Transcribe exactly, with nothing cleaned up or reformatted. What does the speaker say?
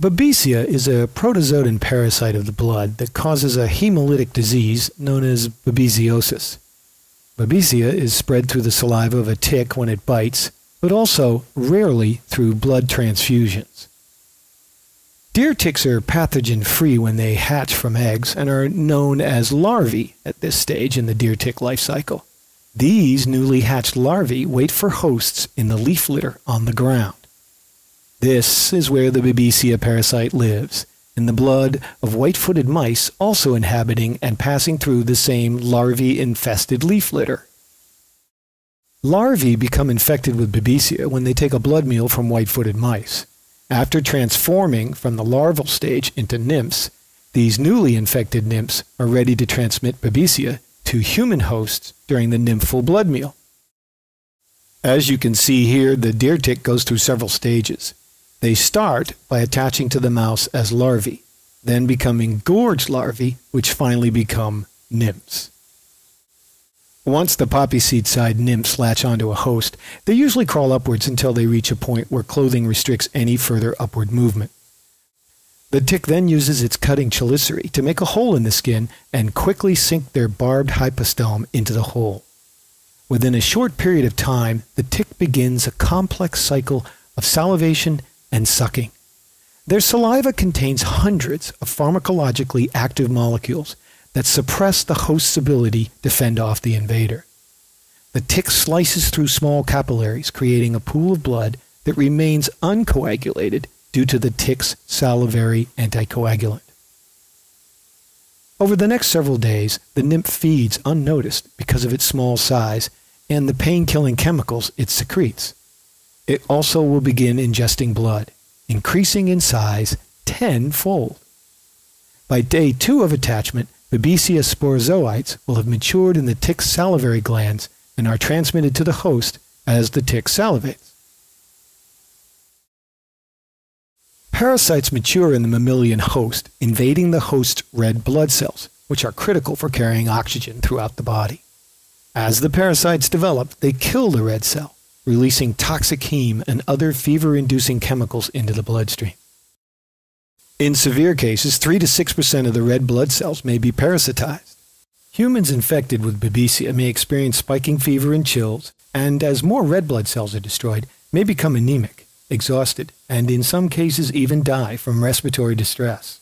Babesia is a protozoan parasite of the blood that causes a hemolytic disease known as babesiosis. Babesia is spread through the saliva of a tick when it bites, but also, rarely, through blood transfusions. Deer ticks are pathogen-free when they hatch from eggs and are known as larvae at this stage in the deer tick life cycle. These newly hatched larvae wait for hosts in the leaf litter on the ground. This is where the Babesia parasite lives, in the blood of white-footed mice also inhabiting and passing through the same larvae-infested leaf litter. Larvae become infected with Babesia when they take a blood meal from white-footed mice. After transforming from the larval stage into nymphs, these newly infected nymphs are ready to transmit Babesia to human hosts during the nymphal blood meal. As you can see here, the deer tick goes through several stages. They start by attaching to the mouse as larvae, then becoming gorge larvae, which finally become nymphs. Once the poppy seed-side nymphs latch onto a host, they usually crawl upwards until they reach a point where clothing restricts any further upward movement. The tick then uses its cutting chelicery to make a hole in the skin and quickly sink their barbed hypostome into the hole. Within a short period of time, the tick begins a complex cycle of salivation and sucking. Their saliva contains hundreds of pharmacologically active molecules that suppress the host's ability to fend off the invader. The tick slices through small capillaries, creating a pool of blood that remains uncoagulated due to the tick's salivary anticoagulant. Over the next several days, the nymph feeds unnoticed because of its small size and the pain-killing chemicals it secretes. It also will begin ingesting blood, increasing in size tenfold. By day two of attachment, Babesia sporozoites will have matured in the tick's salivary glands and are transmitted to the host as the tick salivates. Parasites mature in the mammalian host, invading the host's red blood cells, which are critical for carrying oxygen throughout the body. As the parasites develop, they kill the red cell, releasing toxic heme and other fever-inducing chemicals into the bloodstream. In severe cases, three to six percent of the red blood cells may be parasitized. Humans infected with Babesia may experience spiking fever and chills, and as more red blood cells are destroyed, may become anemic, exhausted, and in some cases even die from respiratory distress.